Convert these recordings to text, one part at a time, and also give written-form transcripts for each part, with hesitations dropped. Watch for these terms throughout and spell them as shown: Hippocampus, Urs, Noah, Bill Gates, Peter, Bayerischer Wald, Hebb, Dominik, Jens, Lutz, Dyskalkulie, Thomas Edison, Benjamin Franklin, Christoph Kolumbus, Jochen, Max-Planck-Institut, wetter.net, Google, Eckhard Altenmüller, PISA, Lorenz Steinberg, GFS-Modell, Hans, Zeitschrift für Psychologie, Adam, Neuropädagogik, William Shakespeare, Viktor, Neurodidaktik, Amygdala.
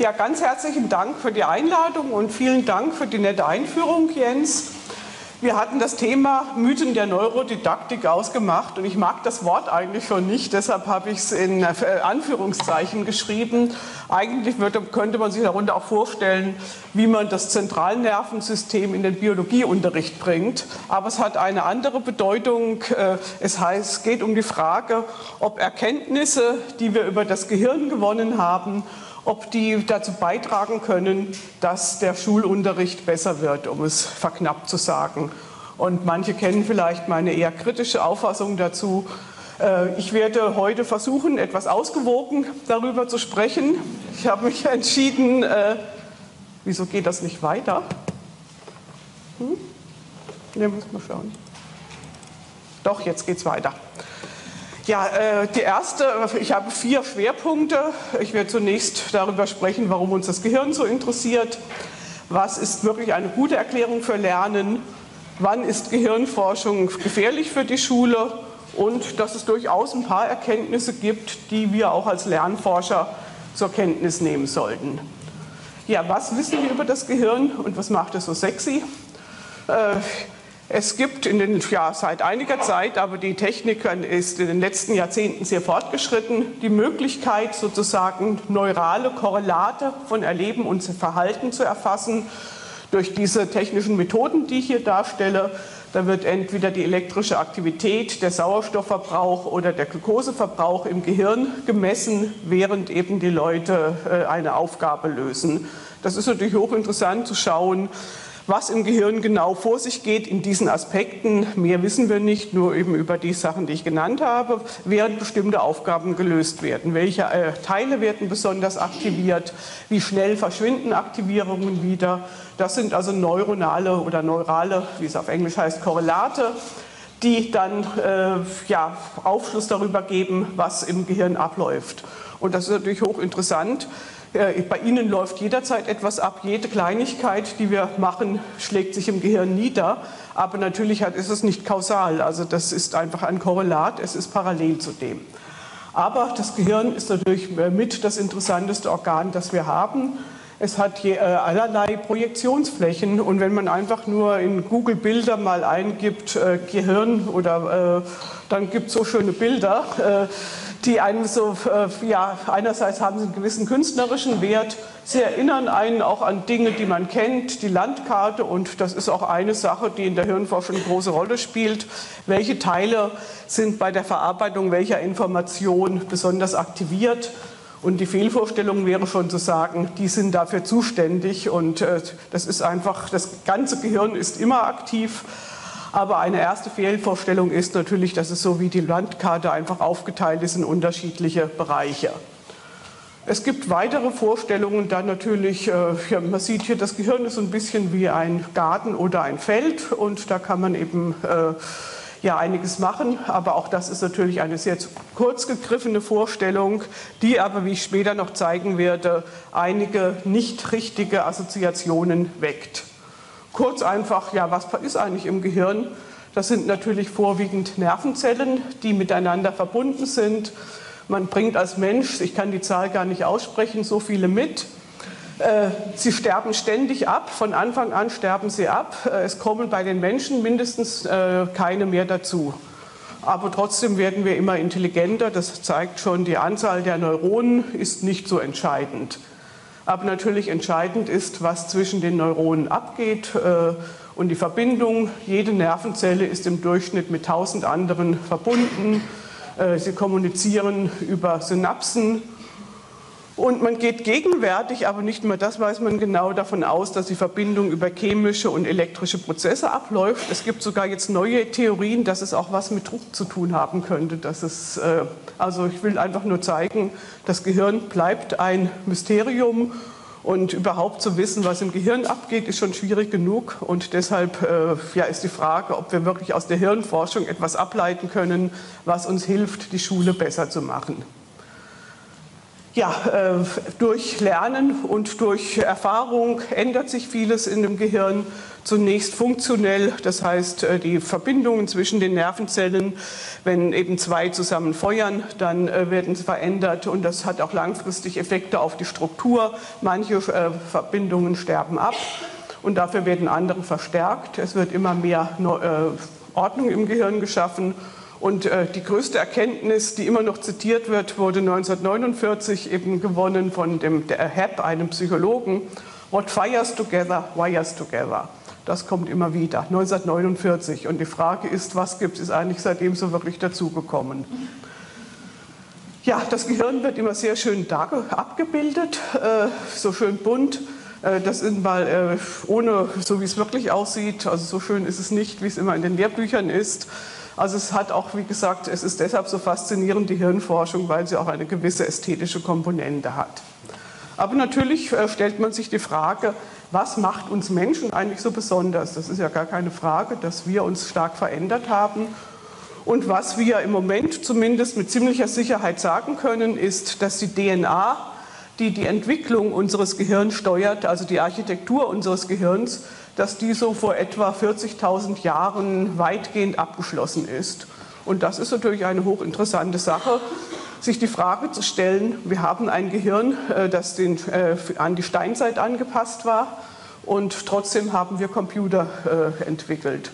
Ja, ganz herzlichen Dank für die Einladung und vielen Dank für die nette Einführung, Jens. Wir hatten das Thema Mythen der Neurodidaktik ausgemacht und ich mag das Wort eigentlich schon nicht, deshalb habe ich es in Anführungszeichen geschrieben. Eigentlich könnte man sich darunter auch vorstellen, wie man das Zentralnervensystem in den Biologieunterricht bringt, aber es hat eine andere Bedeutung. Es heißt, es geht um die Frage, ob Erkenntnisse, die wir über das Gehirn gewonnen haben, ob die dazu beitragen können, dass der Schulunterricht besser wird, um es verknappt zu sagen. Und manche kennen vielleicht meine eher kritische Auffassung dazu. Ich werde heute versuchen, etwas ausgewogen darüber zu sprechen. Ich habe mich entschieden, wieso geht das nicht weiter? Ne, muss mal schauen. Doch, jetzt geht es weiter. Ja, ich habe 4 Schwerpunkte. Ich werde zunächst darüber sprechen, warum uns das Gehirn so interessiert. Was ist wirklich eine gute Erklärung für Lernen? Wann ist Gehirnforschung gefährlich für die Schule? Und dass es durchaus ein paar Erkenntnisse gibt, die wir auch als Lernforscher zur Kenntnis nehmen sollten. Ja, was wissen wir über das Gehirn und was macht es so sexy? Es gibt seit einiger Zeit, aber die Technik ist in den letzten Jahrzehnten sehr fortgeschritten, die Möglichkeit, sozusagen neurale Korrelate von Erleben und Verhalten zu erfassen. Durch diese technischen Methoden, die ich hier darstelle, da wird entweder die elektrische Aktivität, der Sauerstoffverbrauch oder der Glukoseverbrauch im Gehirn gemessen, während eben die Leute eine Aufgabe lösen. Das ist natürlich hochinteressant zu schauen, was im Gehirn genau vor sich geht in diesen Aspekten. Mehr wissen wir nicht, nur eben über die Sachen, die ich genannt habe, während bestimmte Aufgaben gelöst werden. Welche Teile werden besonders aktiviert? Wie schnell verschwinden Aktivierungen wieder? Das sind also neuronale oder neurale, wie es auf Englisch heißt, Korrelate, die dann Aufschluss darüber geben, was im Gehirn abläuft. Und das ist natürlich hochinteressant. Bei Ihnen läuft jederzeit etwas ab, jede Kleinigkeit, die wir machen, schlägt sich im Gehirn nieder, aber natürlich ist es nicht kausal, also das ist einfach ein Korrelat, es ist parallel zu dem. Aber das Gehirn ist natürlich mit das interessanteste Organ, das wir haben. Es hat allerlei Projektionsflächen und wenn man einfach nur in Google Bilder mal eingibt, Gehirn oder dann gibt es so schöne Bilder, die einem so, einerseits haben sie einen gewissen künstlerischen Wert, sie erinnern einen auch an Dinge, die man kennt, die Landkarte, und das ist auch eine Sache, die in der Hirnforschung eine große Rolle spielt. Welche Teile sind bei der Verarbeitung welcher Information besonders aktiviert? Und die Fehlvorstellung wäre schon zu sagen, die sind dafür zuständig und das ist einfach, das ganze Gehirn ist immer aktiv. Aber eine erste Fehlvorstellung ist natürlich, dass es so wie die Landkarte einfach aufgeteilt ist in unterschiedliche Bereiche. Es gibt weitere Vorstellungen, dann natürlich, man sieht hier, das Gehirn ist so ein bisschen wie ein Garten oder ein Feld und da kann man eben einiges machen, aber auch das ist natürlich eine sehr kurz gegriffene Vorstellung, die aber, wie ich später noch zeigen werde, einige nicht richtige Assoziationen weckt. Kurz einfach, was ist eigentlich im Gehirn? Das sind natürlich vorwiegend Nervenzellen, die miteinander verbunden sind. Man bringt als Mensch, ich kann die Zahl gar nicht aussprechen, so viele mit. Sie sterben ständig ab, von Anfang an sterben sie ab. Es kommen bei den Menschen mindestens keine mehr dazu. Aber trotzdem werden wir immer intelligenter, das zeigt schon, die Anzahl der Neuronen ist nicht so entscheidend. Aber natürlich entscheidend ist, was zwischen den Neuronen abgeht und die Verbindung. Jede Nervenzelle ist im Durchschnitt mit 1000 anderen verbunden. Sie kommunizieren über Synapsen. Und man geht gegenwärtig, aber nicht mehr das weiß man genau, davon aus, dass die Verbindung über chemische und elektrische Prozesse abläuft. Es gibt sogar jetzt neue Theorien, dass es auch was mit Druck zu tun haben könnte. Also ich will einfach nur zeigen, das Gehirn bleibt ein Mysterium und überhaupt zu wissen, was im Gehirn abgeht, ist schon schwierig genug. Und deshalb ist die Frage, ob wir wirklich aus der Hirnforschung etwas ableiten können, was uns hilft, die Schule besser zu machen. Ja, durch Lernen und durch Erfahrung ändert sich vieles in dem Gehirn. Zunächst funktionell, das heißt die Verbindungen zwischen den Nervenzellen, wenn eben zwei zusammen feuern, dann werden sie verändert und das hat auch langfristig Effekte auf die Struktur. Manche Verbindungen sterben ab und dafür werden andere verstärkt. Es wird immer mehr Ordnung im Gehirn geschaffen. Und die größte Erkenntnis, die immer noch zitiert wird, wurde 1949 eben gewonnen von dem Hebb, einem Psychologen. What fires together, wires together. Das kommt immer wieder, 1949. Und die Frage ist, was gibt es eigentlich seitdem so wirklich dazugekommen? Ja, das Gehirn wird immer sehr schön abgebildet, so schön bunt. Das ist mal ohne, so wie es wirklich aussieht, also so schön ist es nicht, wie es immer in den Lehrbüchern ist. Also es hat auch, wie gesagt, es ist deshalb so faszinierend, die Hirnforschung, weil sie auch eine gewisse ästhetische Komponente hat. Aber natürlich stellt man sich die Frage, was macht uns Menschen eigentlich so besonders? Das ist ja gar keine Frage, dass wir uns stark verändert haben. Und was wir im Moment zumindest mit ziemlicher Sicherheit sagen können, ist, dass die DNA, die die Entwicklung unseres Gehirns steuert, also die Architektur unseres Gehirns, dass die so vor etwa 40.000 Jahren weitgehend abgeschlossen ist. Und das ist natürlich eine hochinteressante Sache, sich die Frage zu stellen, wir haben ein Gehirn, das an die Steinzeit angepasst war und trotzdem haben wir Computer entwickelt.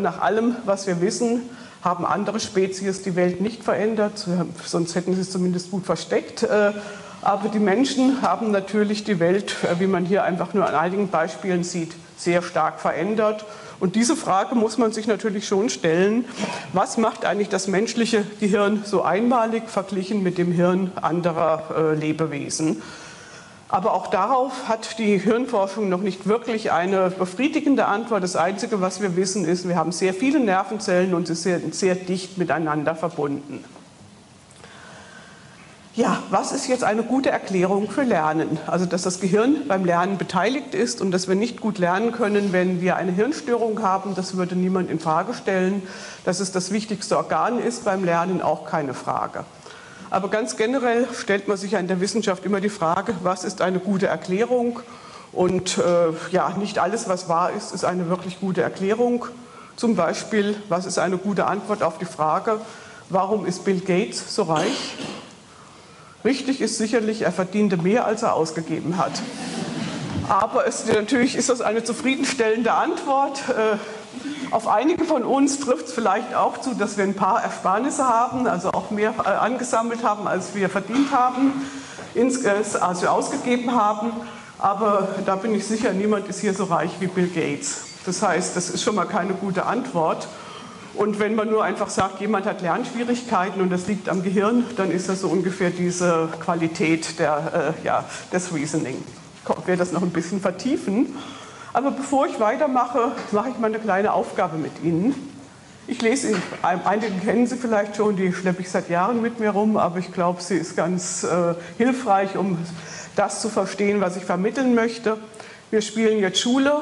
Nach allem, was wir wissen, haben andere Spezies die Welt nicht verändert, sonst hätten sie es zumindest gut versteckt. Aber die Menschen haben natürlich die Welt, wie man hier einfach nur an einigen Beispielen sieht, sehr stark verändert. Und diese Frage muss man sich natürlich schon stellen, was macht eigentlich das menschliche Gehirn so einmalig verglichen mit dem Hirn anderer Lebewesen? Aber auch darauf hat die Hirnforschung noch nicht wirklich eine befriedigende Antwort. Das Einzige, was wir wissen, ist, wir haben sehr viele Nervenzellen und sie sind sehr dicht miteinander verbunden. Ja, was ist jetzt eine gute Erklärung für Lernen? Also, dass das Gehirn beim Lernen beteiligt ist und dass wir nicht gut lernen können, wenn wir eine Hirnstörung haben, das würde niemand in Frage stellen. Dass es das wichtigste Organ ist beim Lernen, auch keine Frage. Aber ganz generell stellt man sich ja in der Wissenschaft immer die Frage, was ist eine gute Erklärung? Und ja, nicht alles, was wahr ist, ist eine wirklich gute Erklärung. Zum Beispiel, was ist eine gute Antwort auf die Frage, warum ist Bill Gates so reich? Richtig ist sicherlich, er verdiente mehr, als er ausgegeben hat. Aber natürlich ist das eine zufriedenstellende Antwort. Auf einige von uns trifft es vielleicht auch zu, dass wir ein paar Ersparnisse haben, also auch mehr angesammelt haben, als wir verdient haben, als wir ausgegeben haben. Aber da bin ich sicher, niemand ist hier so reich wie Bill Gates. Das heißt, das ist schon mal keine gute Antwort. Und wenn man nur einfach sagt, jemand hat Lernschwierigkeiten und das liegt am Gehirn, dann ist das so ungefähr diese Qualität des Reasoning. Ich werde das noch ein bisschen vertiefen. Aber bevor ich weitermache, mache ich mal eine kleine Aufgabe mit Ihnen. Ich lese, einige kennen Sie vielleicht schon, die schleppe ich seit Jahren mit mir rum, aber ich glaube, sie ist ganz hilfreich, um das zu verstehen, was ich vermitteln möchte. Wir spielen jetzt Schule.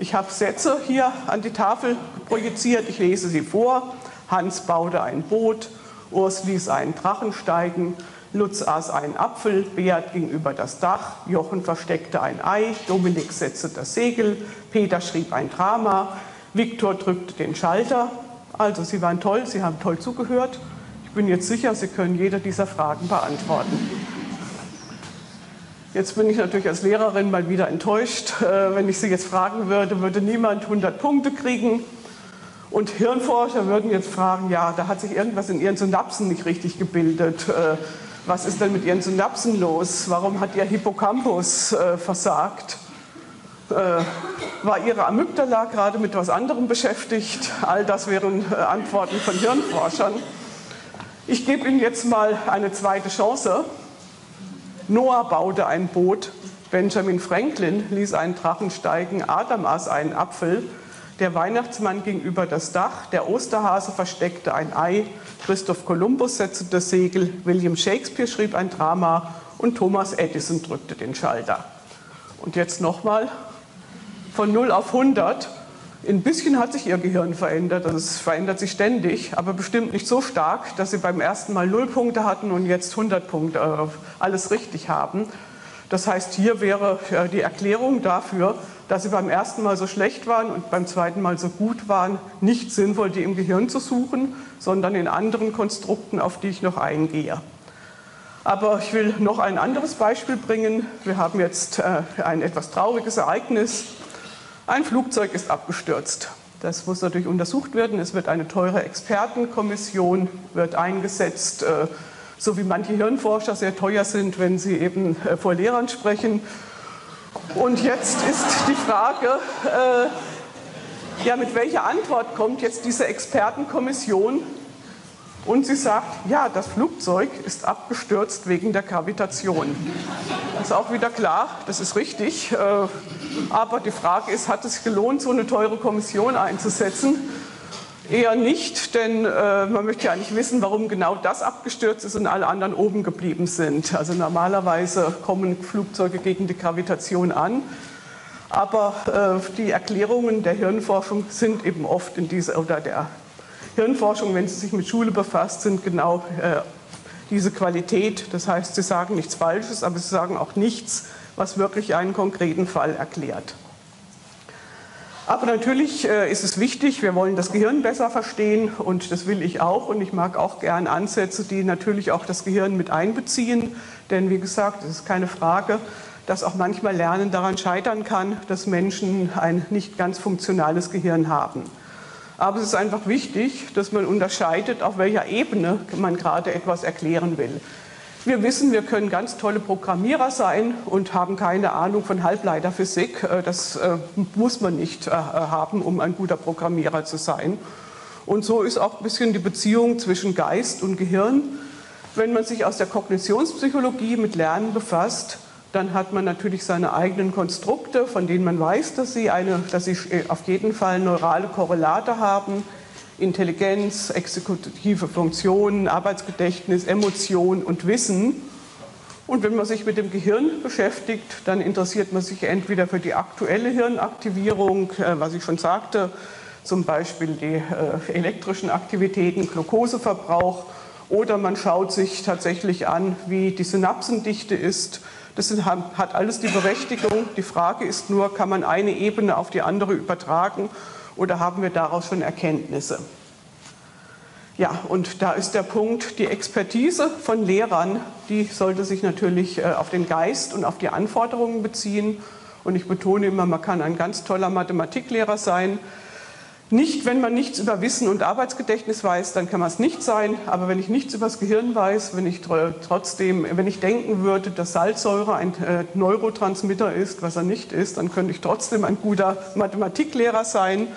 Ich habe Sätze hier an die Tafel projiziert, ich lese sie vor. Hans baute ein Boot, Urs ließ einen Drachen steigen, Lutz aß einen Apfel, Beat ging über das Dach, Jochen versteckte ein Ei, Dominik setzte das Segel, Peter schrieb ein Drama, Viktor drückte den Schalter. Also, Sie waren toll, Sie haben toll zugehört. Ich bin jetzt sicher, Sie können jede dieser Fragen beantworten. Jetzt bin ich natürlich als Lehrerin mal wieder enttäuscht. Wenn ich Sie jetzt fragen würde, würde niemand 100 Punkte kriegen. Und Hirnforscher würden jetzt fragen, ja, da hat sich irgendwas in Ihren Synapsen nicht richtig gebildet. Was ist denn mit Ihren Synapsen los? Warum hat Ihr Hippocampus versagt? War Ihre Amygdala gerade mit was anderem beschäftigt? All das wären Antworten von Hirnforschern. Ich gebe Ihnen jetzt mal eine zweite Chance. Noah baute ein Boot, Benjamin Franklin ließ einen Drachen steigen, Adam aß einen Apfel, der Weihnachtsmann ging über das Dach, der Osterhase versteckte ein Ei, Christoph Kolumbus setzte das Segel, William Shakespeare schrieb ein Drama und Thomas Edison drückte den Schalter. Und jetzt nochmal, von 0 auf 100, Ein bisschen hat sich ihr Gehirn verändert, also es verändert sich ständig, aber bestimmt nicht so stark, dass sie beim ersten Mal 0 Punkte hatten und jetzt 100 Punkte alles richtig haben. Das heißt, hier wäre die Erklärung dafür, dass sie beim ersten Mal so schlecht waren und beim zweiten Mal so gut waren, nicht sinnvoll, die im Gehirn zu suchen, sondern in anderen Konstrukten, auf die ich noch eingehe. Aber ich will noch ein anderes Beispiel bringen. Wir haben jetzt ein etwas trauriges Ereignis. Ein Flugzeug ist abgestürzt. Das muss natürlich untersucht werden. Es wird eine teure Expertenkommission wird eingesetzt, so wie manche Hirnforscher sehr teuer sind, wenn sie eben vor Lehrern sprechen. Und jetzt ist die Frage, mit welcher Antwort kommt jetzt diese Expertenkommission? Und sie sagt, ja, das Flugzeug ist abgestürzt wegen der Gravitation. Das ist auch wieder klar, das ist richtig. Aber die Frage ist, hat es gelohnt, so eine teure Kommission einzusetzen? Eher nicht, denn man möchte ja nicht wissen, warum genau das abgestürzt ist und alle anderen oben geblieben sind. Also normalerweise kommen Flugzeuge gegen die Gravitation an. Aber die Erklärungen der Hirnforschung sind eben oft in dieser oder der Hirnforschung, wenn Sie sich mit Schule befasst, sind genau diese Qualität. Das heißt, Sie sagen nichts Falsches, aber Sie sagen auch nichts, was wirklich einen konkreten Fall erklärt. Aber natürlich ist es wichtig, wir wollen das Gehirn besser verstehen und das will ich auch. Und ich mag auch gern Ansätze, die natürlich auch das Gehirn mit einbeziehen. Denn wie gesagt, es ist keine Frage, dass auch manchmal Lernen daran scheitern kann, dass Menschen ein nicht ganz funktionales Gehirn haben. Aber es ist einfach wichtig, dass man unterscheidet, auf welcher Ebene man gerade etwas erklären will. Wir wissen, wir können ganz tolle Programmierer sein und haben keine Ahnung von Halbleiterphysik. Das muss man nicht haben, um ein guter Programmierer zu sein. Und so ist auch ein bisschen die Beziehung zwischen Geist und Gehirn. Wenn man sich aus der Kognitionspsychologie mit Lernen befasst, dann hat man natürlich seine eigenen Konstrukte, von denen man weiß, dass sie auf jeden Fall neurale Korrelate haben. Intelligenz, exekutive Funktionen, Arbeitsgedächtnis, Emotion und Wissen. Und wenn man sich mit dem Gehirn beschäftigt, dann interessiert man sich entweder für die aktuelle Hirnaktivierung, was ich schon sagte, zum Beispiel die elektrischen Aktivitäten, Glukoseverbrauch, oder man schaut sich tatsächlich an, wie die Synapsendichte ist. Das hat alles die Berechtigung. Die Frage ist nur, kann man eine Ebene auf die andere übertragen oder haben wir daraus schon Erkenntnisse? Ja, und da ist der Punkt, die Expertise von Lehrern, die sollte sich natürlich auf den Geist und auf die Anforderungen beziehen. Und ich betone immer, man kann ein ganz toller Mathematiklehrer sein. Nicht, wenn man nichts über Wissen und Arbeitsgedächtnis weiß, dann kann man es nicht sein. Aber wenn ich nichts über das Gehirn weiß, wenn ich denken würde, dass Salzsäure ein Neurotransmitter ist, was er nicht ist, dann könnte ich trotzdem ein guter Mathematiklehrer sein.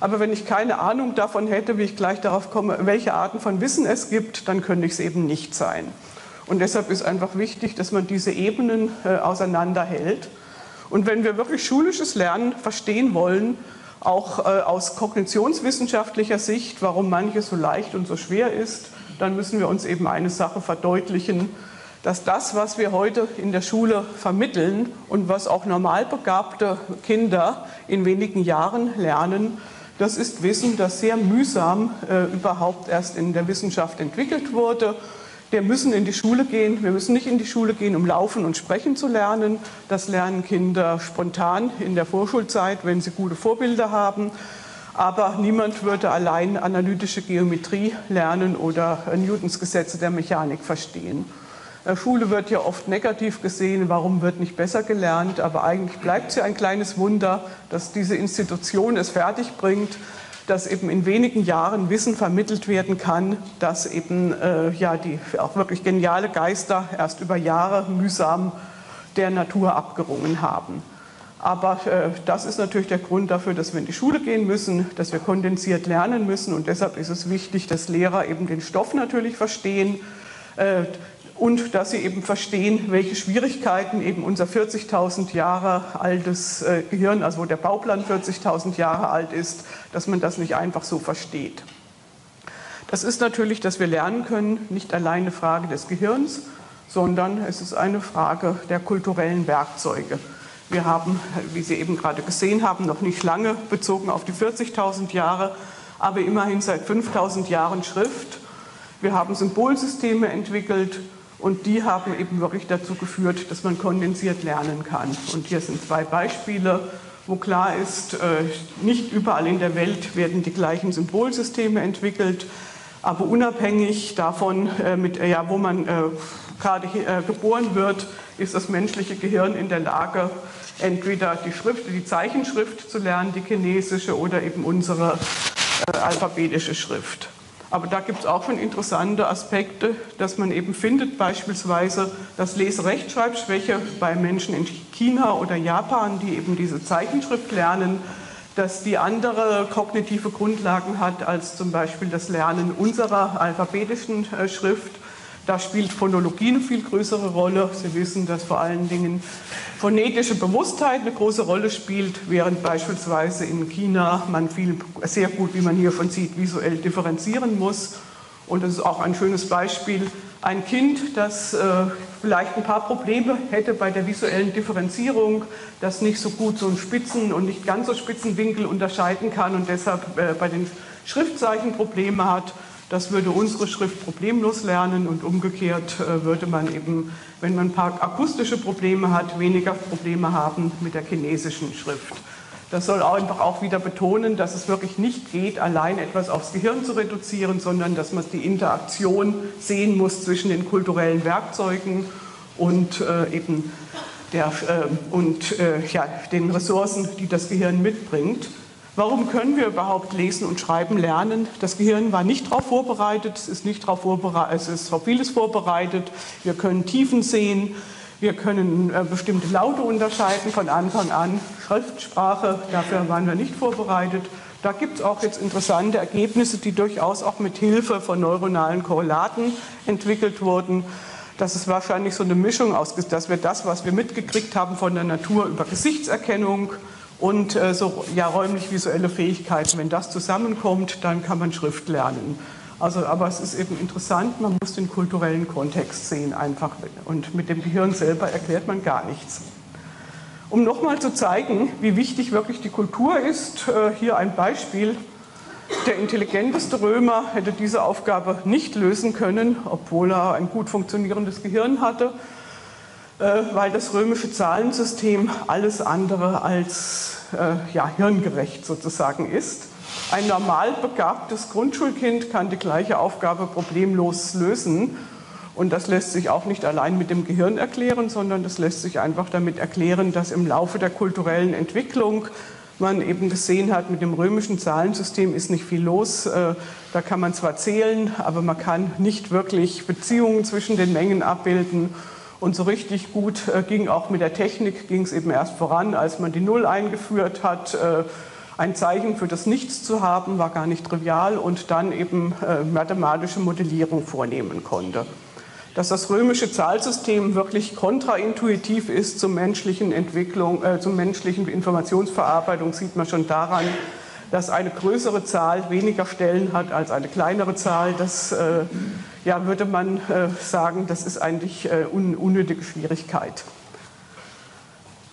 Aber wenn ich keine Ahnung davon hätte, wie ich gleich darauf komme, welche Arten von Wissen es gibt, dann könnte ich es eben nicht sein. Und deshalb ist einfach wichtig, dass man diese Ebenen auseinanderhält. Und wenn wir wirklich schulisches Lernen verstehen wollen, auch aus kognitionswissenschaftlicher Sicht, warum manches so leicht und so schwer ist, dann müssen wir uns eben eine Sache verdeutlichen, dass das, was wir heute in der Schule vermitteln und was auch normal begabte Kinder in wenigen Jahren lernen, das ist Wissen, das sehr mühsam überhaupt erst in der Wissenschaft entwickelt wurde. Wir müssen in die Schule gehen. Wir müssen nicht in die Schule gehen, um Laufen und Sprechen zu lernen. Das lernen Kinder spontan in der Vorschulzeit, wenn sie gute Vorbilder haben. Aber niemand würde allein analytische Geometrie lernen oder Newtons Gesetze der Mechanik verstehen. Schule wird ja oft negativ gesehen. Warum wird nicht besser gelernt? Aber eigentlich bleibt es ja ein kleines Wunder, dass diese Institution es fertigbringt, dass eben in wenigen Jahren Wissen vermittelt werden kann, dass eben die auch wirklich geniale Geister erst über Jahre mühsam der Natur abgerungen haben. Aber das ist natürlich der Grund dafür, dass wir in die Schule gehen müssen, dass wir kondensiert lernen müssen. Und deshalb ist es wichtig, dass Lehrer eben den Stoff natürlich verstehen und dass sie eben verstehen, welche Schwierigkeiten eben unser 40.000 Jahre altes Gehirn, also wo der Bauplan 40.000 Jahre alt ist, dass man das nicht einfach so versteht. Das ist natürlich, dass wir lernen können, nicht allein eine Frage des Gehirns, sondern es ist eine Frage der kulturellen Werkzeuge. Wir haben, wie Sie eben gerade gesehen haben, noch nicht lange bezogen auf die 40.000 Jahre, aber immerhin seit 5.000 Jahren Schrift. Wir haben Symbolsysteme entwickelt und die haben eben wirklich dazu geführt, dass man kondensiert lernen kann. Und hier sind zwei Beispiele, wo klar ist, nicht überall in der Welt werden die gleichen Symbolsysteme entwickelt, aber unabhängig davon, wo man gerade geboren wird, ist das menschliche Gehirn in der Lage, entweder die Zeichenschrift zu lernen, die chinesische oder eben unsere alphabetische Schrift. Aber da gibt es auch schon interessante Aspekte, dass man eben findet, beispielsweise, dass Leserechtschreibschwäche bei Menschen in China oder Japan, die eben diese Zeichenschrift lernen, dass die andere kognitive Grundlagen hat als zum Beispiel das Lernen unserer alphabetischen Schrift. Da spielt Phonologie eine viel größere Rolle. Sie wissen, dass vor allen Dingen phonetische Bewusstheit eine große Rolle spielt, während beispielsweise in China man sehr gut, wie man hier schon sieht, visuell differenzieren muss. Und das ist auch ein schönes Beispiel. Ein Kind, das vielleicht ein paar Probleme hätte bei der visuellen Differenzierung, das nicht so gut so einen spitzen und nicht ganz so spitzen Winkel unterscheiden kann und deshalb bei den Schriftzeichen Probleme hat, das würde unsere Schrift problemlos lernen und umgekehrt würde man eben, wenn man ein paar akustische Probleme hat, weniger Probleme haben mit der chinesischen Schrift. Das soll auch einfach auch wieder betonen, dass es wirklich nicht geht, allein etwas aufs Gehirn zu reduzieren, sondern dass man die Interaktion sehen muss zwischen den kulturellen Werkzeugen und den Ressourcen, die das Gehirn mitbringt. Warum können wir überhaupt lesen und schreiben lernen? Das Gehirn war nicht darauf vorbereitet, es ist auf vieles vorbereitet. Wir können Tiefen sehen, wir können bestimmte Laute unterscheiden von Anfang an. Schriftsprache, dafür waren wir nicht vorbereitet. Da gibt es auch jetzt interessante Ergebnisse, die durchaus auch mit Hilfe von neuronalen Korrelaten entwickelt wurden. Das ist wahrscheinlich so eine Mischung aus, dass wir das, was wir mitgekriegt haben von der Natur über Gesichtserkennung, und räumlich-visuelle Fähigkeiten. Wenn das zusammenkommt, dann kann man Schrift lernen. Also, aber es ist eben interessant, man muss den kulturellen Kontext sehen einfach. Und mit dem Gehirn selber erklärt man gar nichts. Um nochmal zu zeigen, wie wichtig wirklich die Kultur ist, hier ein Beispiel. Der intelligenteste Römer hätte diese Aufgabe nicht lösen können, obwohl er ein gut funktionierendes Gehirn hatte, weil das römische Zahlensystem alles andere als hirngerecht sozusagen ist. Ein normal begabtes Grundschulkind kann die gleiche Aufgabe problemlos lösen. Und das lässt sich auch nicht allein mit dem Gehirn erklären, sondern das lässt sich einfach damit erklären, dass im Laufe der kulturellen Entwicklung man eben gesehen hat, mit dem römischen Zahlensystem ist nicht viel los. Da kann man zwar zählen, aber man kann nicht wirklich Beziehungen zwischen den Mengen abbilden. Und so richtig gut ging auch mit der Technik, ging es eben erst voran, als man die Null eingeführt hat. Ein Zeichen für das Nichts zu haben, war gar nicht trivial und dann eben mathematische Modellierung vornehmen konnte. Dass das römische Zahlsystem wirklich kontraintuitiv ist zur menschlichen Entwicklung, zur menschlichen Informationsverarbeitung, sieht man schon daran, dass eine größere Zahl weniger Stellen hat als eine kleinere Zahl. Das würde man sagen, das ist eigentlich unnötige Schwierigkeit.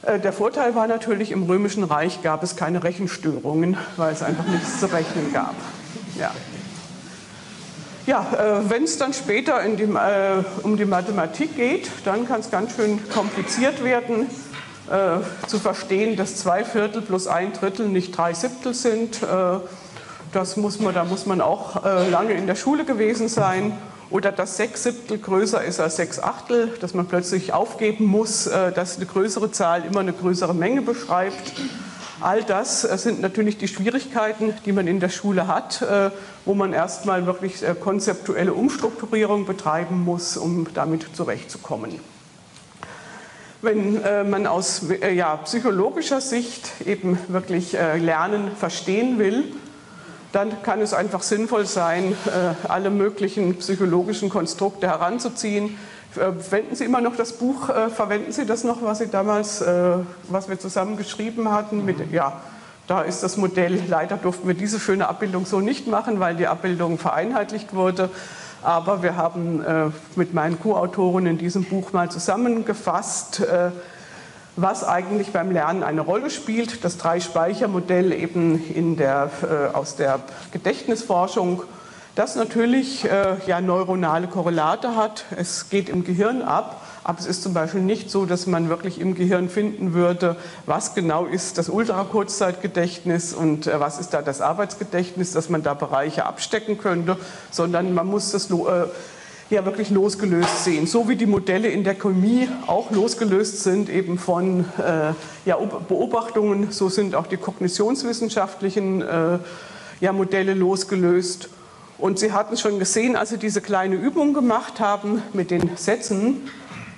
Der Vorteil war natürlich, im Römischen Reich gab es keine Rechenstörungen, weil es einfach nichts zu rechnen gab. Wenn es dann später um die Mathematik geht, dann kann es ganz schön kompliziert werden. Zu verstehen, dass 2/4 plus 1/3 nicht 3/7 sind, da muss man auch lange in der Schule gewesen sein. Oder dass 6/7 größer ist als 6/8, dass man plötzlich aufgeben muss, dass eine größere Zahl immer eine größere Menge beschreibt. All das sind natürlich die Schwierigkeiten, die man in der Schule hat, wo man erstmal wirklich konzeptuelle Umstrukturierung betreiben muss, um damit zurechtzukommen. Wenn man aus psychologischer Sicht eben wirklich Lernen verstehen will, dann kann es einfach sinnvoll sein, alle möglichen psychologischen Konstrukte heranzuziehen. Verwenden Sie immer noch das Buch, was Sie damals, was wir zusammen geschrieben hatten? Da ist das Modell, leider durften wir diese schöne Abbildung so nicht machen, weil die Abbildung vereinheitlicht wurde. Aber wir haben mit meinen Co-Autoren in diesem Buch mal zusammengefasst, was eigentlich beim Lernen eine Rolle spielt. Das Drei-Speicher-Modell eben aus der Gedächtnisforschung, das natürlich ja neuronale Korrelate hat. Es geht im Gehirn ab, aber es ist zum Beispiel nicht so, dass man wirklich im Gehirn finden würde, was genau ist das Ultrakurzzeitgedächtnis und was ist da das Arbeitsgedächtnis, dass man da Bereiche abstecken könnte, sondern man muss das ja wirklich losgelöst sehen, so wie die Modelle in der Chemie auch losgelöst sind eben von ja, Beobachtungen, so sind auch die kognitionswissenschaftlichen ja, Modelle losgelöst. Und Sie hatten es schon gesehen, als Sie diese kleine Übung gemacht haben mit den Sätzen,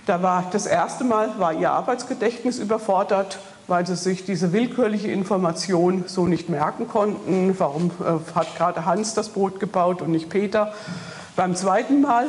da war das erste Mal Ihr Arbeitsgedächtnis überfordert, weil Sie sich diese willkürliche Information so nicht merken konnten. Warum hat gerade Hans das Brot gebaut und nicht Peter? Beim zweiten Mal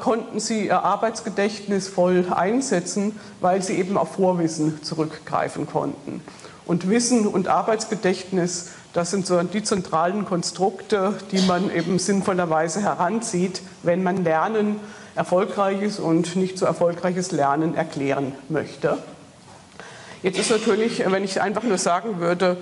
konnten Sie Ihr Arbeitsgedächtnis voll einsetzen, weil Sie eben auf Vorwissen zurückgreifen konnten. Und Wissen und Arbeitsgedächtnis, das sind so die zentralen Konstrukte, die man eben sinnvollerweise heranzieht, wenn man Lernen, erfolgreiches und nicht so erfolgreiches Lernen erklären möchte. Jetzt ist natürlich, wenn ich einfach nur sagen würde,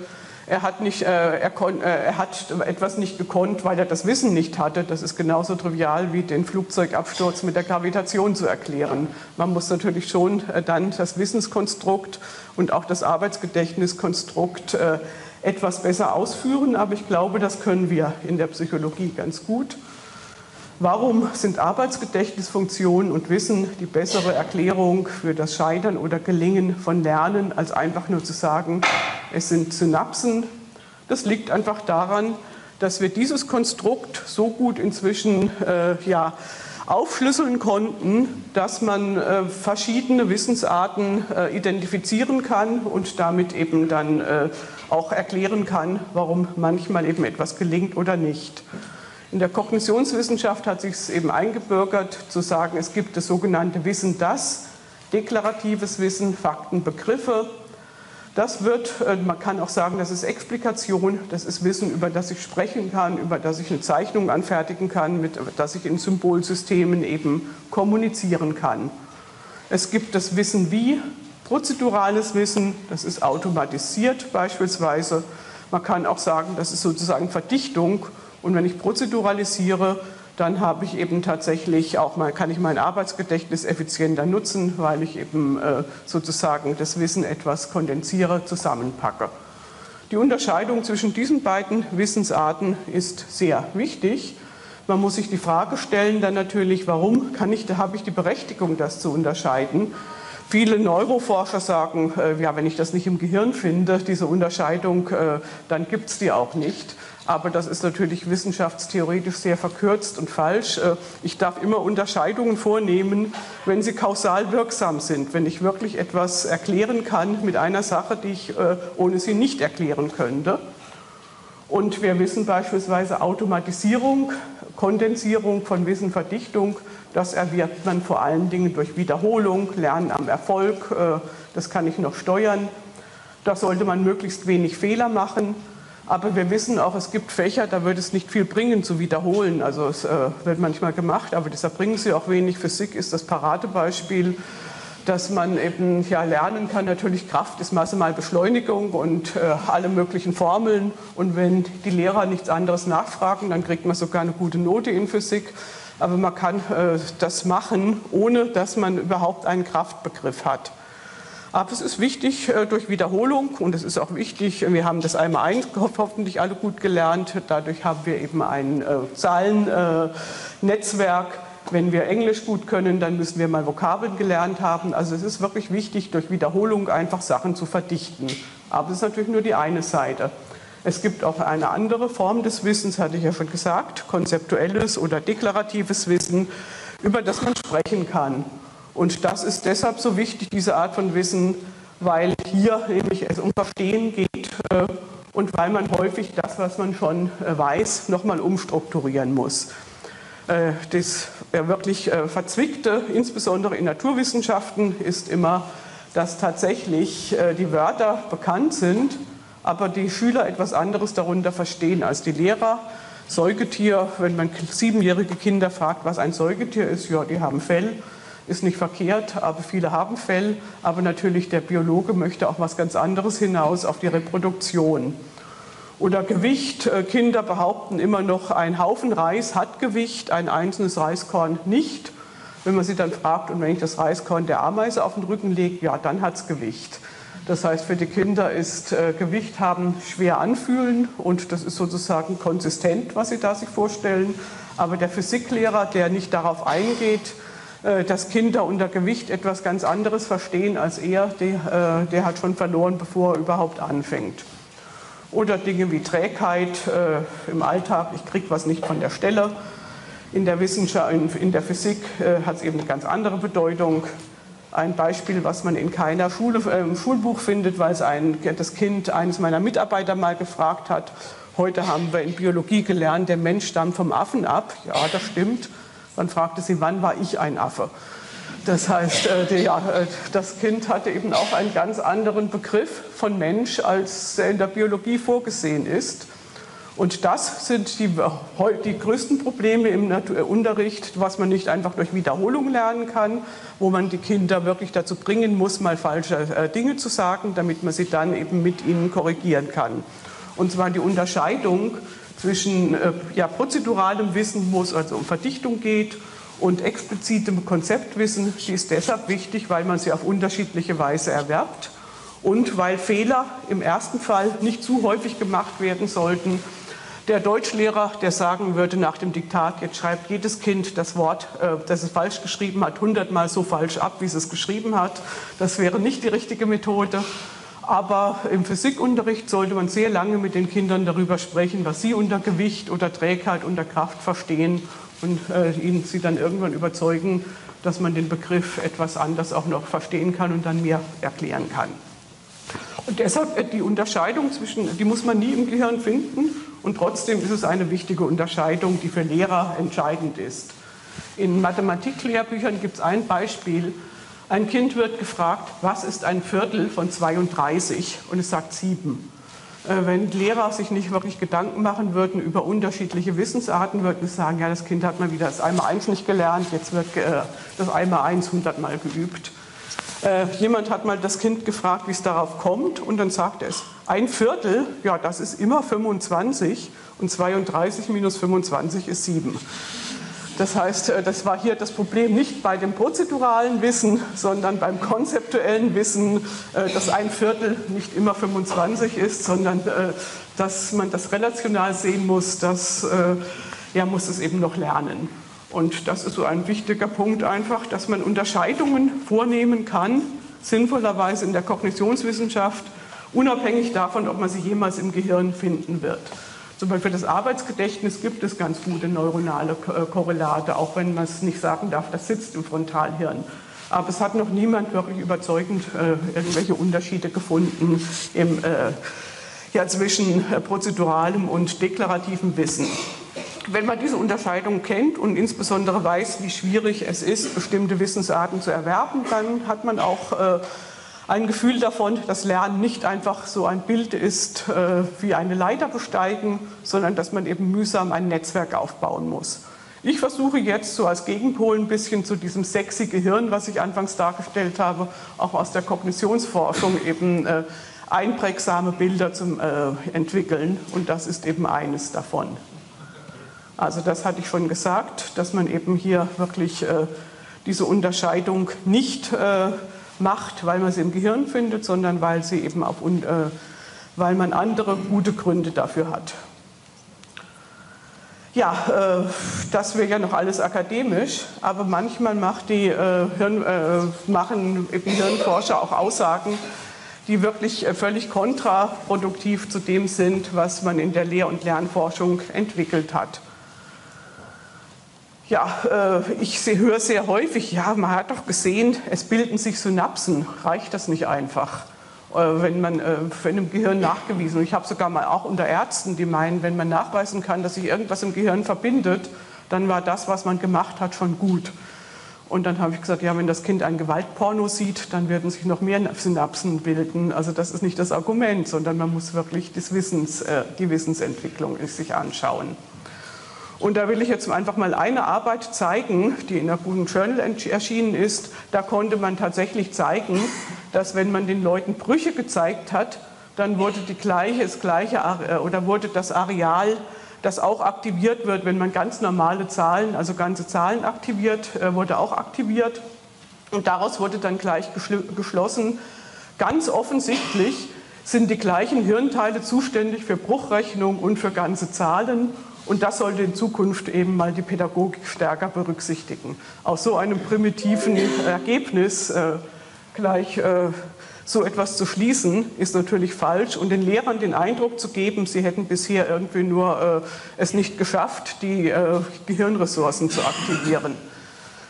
er hat etwas nicht gekonnt, weil er das Wissen nicht hatte. Das ist genauso trivial wie den Flugzeugabsturz mit der Gravitation zu erklären. Man muss natürlich schon dann das Wissenskonstrukt und auch das Arbeitsgedächtniskonstrukt etwas besser ausführen, aber ich glaube, das können wir in der Psychologie ganz gut. Warum sind Arbeitsgedächtnisfunktionen und Wissen die bessere Erklärung für das Scheitern oder Gelingen von Lernen, als einfach nur zu sagen, es sind Synapsen? Das liegt einfach daran, dass wir dieses Konstrukt so gut inzwischen ja, aufschlüsseln konnten, dass man verschiedene Wissensarten identifizieren kann und damit eben dann auch erklären kann, warum manchmal eben etwas gelingt oder nicht. In der Kognitionswissenschaft hat sich es eben eingebürgert, zu sagen, es gibt das sogenannte Wissen das, deklaratives Wissen, Fakten, Begriffe. Das wird, man kann auch sagen, das ist Explikation, das ist Wissen, über das ich sprechen kann, über das ich eine Zeichnung anfertigen kann, mit das ich in Symbolsystemen eben kommunizieren kann. Es gibt das Wissen wie, prozedurales Wissen, das ist automatisiert beispielsweise. Man kann auch sagen, das ist sozusagen Verdichtung. Und wenn ich prozeduralisiere, dann habe ich eben tatsächlich auch mal, kann ich mein Arbeitsgedächtnis effizienter nutzen, weil ich eben sozusagen das Wissen etwas kondensiere, zusammenpacke. Die Unterscheidung zwischen diesen beiden Wissensarten ist sehr wichtig. Man muss sich die Frage stellen dann natürlich, warum habe ich die Berechtigung, das zu unterscheiden? Viele Neuroforscher sagen, ja, wenn ich das nicht im Gehirn finde, diese Unterscheidung, dann gibt es die auch nicht. Aber das ist natürlich wissenschaftstheoretisch sehr verkürzt und falsch. Ich darf immer Unterscheidungen vornehmen, wenn sie kausal wirksam sind, wenn ich wirklich etwas erklären kann mit einer Sache, die ich ohne sie nicht erklären könnte. Und wir wissen beispielsweise Automatisierung, Kondensierung von Wissen, Verdichtung, das erwirbt man vor allen Dingen durch Wiederholung, Lernen am Erfolg, das kann ich noch steuern. Da sollte man möglichst wenig Fehler machen. Aber wir wissen auch, es gibt Fächer, da würde es nicht viel bringen, zu wiederholen. Also es wird manchmal gemacht, aber deshalb bringen sie auch wenig. Physik ist das Paradebeispiel, dass man eben ja, lernen kann. Natürlich Kraft ist maximal Beschleunigung und alle möglichen Formeln. Und wenn die Lehrer nichts anderes nachfragen, dann kriegt man sogar eine gute Note in Physik. Aber man kann das machen, ohne dass man überhaupt einen Kraftbegriff hat. Aber es ist wichtig durch Wiederholung und es ist auch wichtig, wir haben das einmal hoffentlich alle gut gelernt, dadurch haben wir eben ein Zahlennetzwerk. Wenn wir Englisch gut können, dann müssen wir mal Vokabeln gelernt haben. Also es ist wirklich wichtig, durch Wiederholung einfach Sachen zu verdichten. Aber es ist natürlich nur die eine Seite. Es gibt auch eine andere Form des Wissens, hatte ich ja schon gesagt, konzeptuelles oder deklaratives Wissen, über das man sprechen kann. Und das ist deshalb so wichtig, diese Art von Wissen, weil hier nämlich es um Verstehen geht und weil man häufig das, was man schon weiß, nochmal umstrukturieren muss. Das wirklich Verzwickte, insbesondere in Naturwissenschaften, ist immer, dass tatsächlich die Wörter bekannt sind, aber die Schüler etwas anderes darunter verstehen als die Lehrer. Säugetier, wenn man 7-jährige Kinder fragt, was ein Säugetier ist, ja, die haben Fell. ist nicht verkehrt, aber viele haben Fell. Aber natürlich der Biologe möchte auch was ganz anderes hinaus, auf die Reproduktion. Oder Gewicht. Kinder behaupten immer noch, ein Haufen Reis hat Gewicht, ein einzelnes Reiskorn nicht. Wenn man sie dann fragt, und wenn ich das Reiskorn der Ameise auf den Rücken lege, ja, dann hat es Gewicht. Das heißt, für die Kinder ist Gewicht haben schwer anfühlen und das ist sozusagen konsistent, was sie da sich vorstellen. Aber der Physiklehrer, der nicht darauf eingeht, dass Kinder unter Gewicht etwas ganz anderes verstehen als er, der hat schon verloren, bevor er überhaupt anfängt. Oder Dinge wie Trägheit im Alltag, ich kriege was nicht von der Stelle. In der Wissenschaft, in der Physik hat es eben eine ganz andere Bedeutung. Ein Beispiel, was man in keiner Schule, im Schulbuch findet, weil es das Kind eines meiner Mitarbeiter mal gefragt hat. Heute haben wir in Biologie gelernt, der Mensch stammt vom Affen ab. Ja, das stimmt. Dann fragte sie, wann war ich ein Affe? Das heißt, das Kind hatte eben auch einen ganz anderen Begriff von Mensch, als er in der Biologie vorgesehen ist. Und das sind die größten Probleme im Unterricht, was man nicht einfach durch Wiederholung lernen kann, wo man die Kinder wirklich dazu bringen muss, mal falsche Dinge zu sagen, damit man sie dann eben mit ihnen korrigieren kann. Und zwar die Unterscheidung zwischen prozeduralem Wissen, wo es also um Verdichtung geht, und explizitem Konzeptwissen, die ist deshalb wichtig, weil man sie auf unterschiedliche Weise erwerbt und weil Fehler im ersten Fall nicht zu häufig gemacht werden sollten. Der Deutschlehrer, der sagen würde nach dem Diktat, jetzt schreibt jedes Kind das Wort, das es falsch geschrieben hat, 100-mal so falsch ab, wie es geschrieben hat. Das wäre nicht die richtige Methode. Aber im Physikunterricht sollte man sehr lange mit den Kindern darüber sprechen, was sie unter Gewicht, unter Trägheit, unter Kraft verstehen und sie dann irgendwann überzeugen, dass man den Begriff etwas anders auch noch verstehen kann und dann mehr erklären kann. Und deshalb die Unterscheidung zwischen, die muss man nie im Gehirn finden und trotzdem ist es eine wichtige Unterscheidung, die für Lehrer entscheidend ist. In Mathematiklehrbüchern gibt es ein Beispiel. Ein Kind wird gefragt, was ist ein Viertel von 32? Und es sagt 7. Wenn Lehrer sich nicht wirklich Gedanken machen würden über unterschiedliche Wissensarten, würden sie sagen, ja, das Kind hat mal wieder das 1x1 nicht gelernt, jetzt wird das 1x1 100-mal geübt. Jemand hat mal das Kind gefragt, wie es darauf kommt und dann sagt es, ein Viertel, ja, das ist immer 25 und 32 minus 25 ist 7. Das heißt, das war hier das Problem nicht bei dem prozeduralen Wissen, sondern beim konzeptuellen Wissen, dass ein Viertel nicht immer 25 ist, sondern dass man das relational sehen muss, muss es eben noch lernen. Und das ist so ein wichtiger Punkt einfach, dass man Unterscheidungen vornehmen kann, sinnvollerweise in der Kognitionswissenschaft, unabhängig davon, ob man sie jemals im Gehirn finden wird. Zum Beispiel für das Arbeitsgedächtnis gibt es ganz gute neuronale Korrelate, auch wenn man es nicht sagen darf, das sitzt im Frontalhirn. Aber es hat noch niemand wirklich überzeugend irgendwelche Unterschiede gefunden zwischen prozeduralem und deklarativem Wissen. Wenn man diese Unterscheidung kennt und insbesondere weiß, wie schwierig es ist, bestimmte Wissensarten zu erwerben, dann hat man auch ein Gefühl davon, dass Lernen nicht einfach so ein Bild ist, wie eine Leiter besteigen, sondern dass man eben mühsam ein Netzwerk aufbauen muss. Ich versuche jetzt so als Gegenpol ein bisschen zu diesem sexy Gehirn, was ich anfangs dargestellt habe, auch aus der Kognitionsforschung eben einprägsame Bilder zu entwickeln und das ist eben eines davon. Also das hatte ich schon gesagt, dass man eben hier wirklich diese Unterscheidung nicht macht, weil man sie im Gehirn findet, sondern weil sie eben weil man andere gute Gründe dafür hat. Ja, das wäre ja noch alles akademisch, aber manchmal machen eben Hirnforscher auch Aussagen, die wirklich völlig kontraproduktiv zu dem sind, was man in der Lehr- und Lernforschung entwickelt hat. Ja, ich höre sehr häufig, ja, man hat doch gesehen, es bilden sich Synapsen, reicht das nicht einfach, wenn im Gehirn nachgewiesen wird. Ich habe sogar mal auch unter Ärzten, die meinen, wenn man nachweisen kann, dass sich irgendwas im Gehirn verbindet, dann war das, was man gemacht hat, schon gut. Und dann habe ich gesagt, ja, wenn das Kind ein Gewaltporno sieht, dann werden sich noch mehr Synapsen bilden. Also das ist nicht das Argument, sondern man muss wirklich die Wissensentwicklung sich anschauen. Und da will ich jetzt einfach mal eine Arbeit zeigen, die in einem guten Journal erschienen ist. Da konnte man tatsächlich zeigen, dass wenn man den Leuten Brüche gezeigt hat, dann wurde wurde das Areal, das auch aktiviert wird, wenn man ganz normale Zahlen, also ganze Zahlen aktiviert, wurde auch aktiviert. Und daraus wurde dann gleich geschlossen, ganz offensichtlich sind die gleichen Hirnteile zuständig für Bruchrechnung und für ganze Zahlen. Und das sollte in Zukunft eben mal die Pädagogik stärker berücksichtigen. Aus so einem primitiven Ergebnis gleich so etwas zu schließen, ist natürlich falsch. Und den Lehrern den Eindruck zu geben, sie hätten bisher irgendwie nur es nicht geschafft, die Gehirnressourcen zu aktivieren.